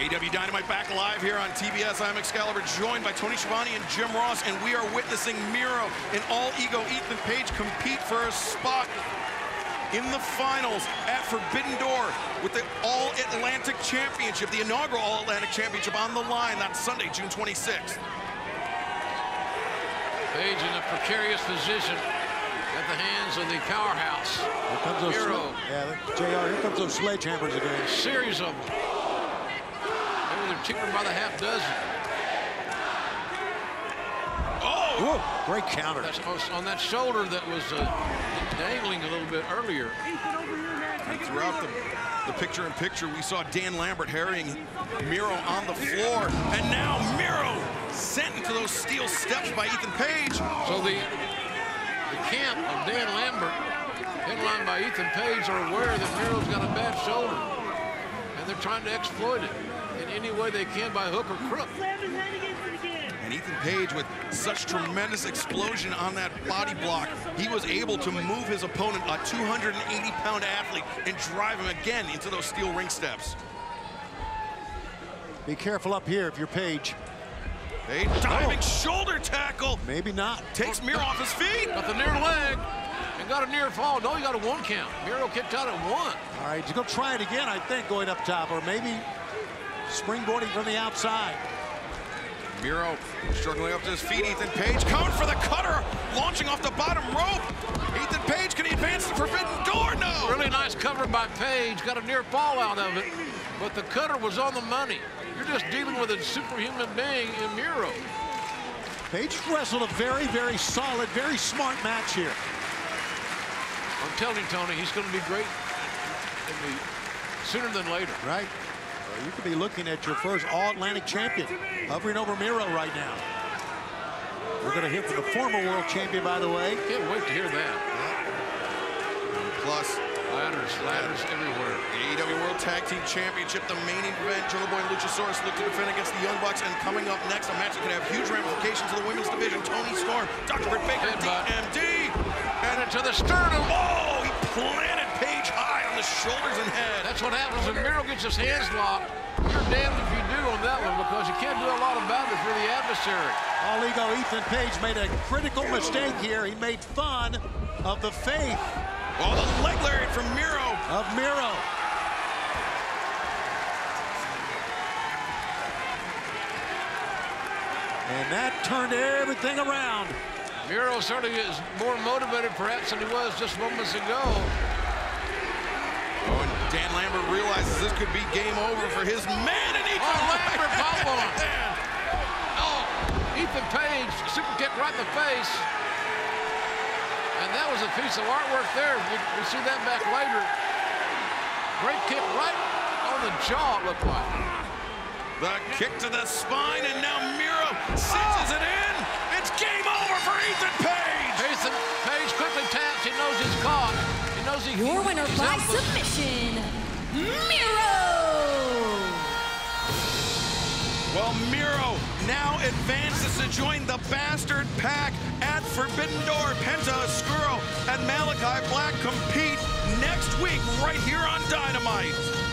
AEW Dynamite back live here on TBS. I'm Excalibur, joined by Tony Schiavone and Jim Ross, and we are witnessing Miro and all-ego Ethan Page compete for a spot in the finals at Forbidden Door with the All-Atlantic Championship, the inaugural All-Atlantic Championship on the line that Sunday, June 26th. Page in a precarious position at the hands of the powerhouse. Here comes those Miro. Yeah, JR, here comes those sledgehammers again. A series of them. They're tipping by the half dozen. Oh! Whoa, great counter. That's on that shoulder that was dangling a little bit earlier. And throughout the picture-in-picture, we saw Dan Lambert harrying Miro on the floor. And now Miro sent into those steel steps by Ethan Page. So the camp of Dan Lambert, headlined by Ethan Page, are aware that Miro's got a bad shoulder. And they're trying to exploit it in any way they can by hook or crook. And Ethan Page, with such tremendous explosion on that body block, he was able to move his opponent, a 280-pound athlete, and drive him again into those steel ring steps. Be careful up here if you're Page. Page diving shoulder tackle. Maybe not. Takes Miro off his feet. Got the near leg and got a near fall. No, he got a one count. Miro kicked out at one. All right, he's gonna try it again, I think, going up top, or maybe springboarding from the outside. Miro struggling up to his feet. Ethan Page coming for the cutter, launching off the bottom rope. Ethan Page, can he advance the Forbidden Door? No! Really nice cover by Page. Got a near fall out of it, but the cutter was on the money. You're just dealing with a superhuman being in Miro. Page wrestled a very, very solid, very smart match here. I'm telling you, Tony, he's going to be great sooner than later. Right. You could be looking at your first All-Atlantic champion, hovering over Miro right now. We're going to hear from the former world champion, by the way. Can't wait to hear that. Yeah. Plus, ladders everywhere. The AEW World Tag Team Championship, the main event. Jungle Boy and Luchasaurus look to defend against the Young Bucks. And coming up next, a match that could have huge ramifications to the women's division. Tony Storm, Dr. Britt Baker, DMD. And into the sternum. Oh, he planted Page high on the shoulders and head. That's what happens when Miro gets his hands locked. You're damned if you do on that one, because you can't do a lot about it for the adversary. All-ego Ethan Page made a critical mistake here. He made fun of the faith. Oh, the leg lariat from Miro. Of Miro. And that turned everything around. Miro certainly is more motivated perhaps than he was just moments ago. Oh, and Dan Lambert realizes this could be game over for his man, and Ethan Lambert pop on. Oh, Ethan Page super kick right in the face, and that was a piece of artwork there. We'll see that back later. Great kick right on the jaw, it looked like. The kick to the spine, and now Miro cinches it in. It's game over for Ethan Page. Ethan Page quickly taps. He knows he's caught. Your winner by submission, Miro! Well, Miro now advances to join the Bastard Pack at Forbidden Door. Penta Oscuro and Malakai Black compete next week right here on Dynamite.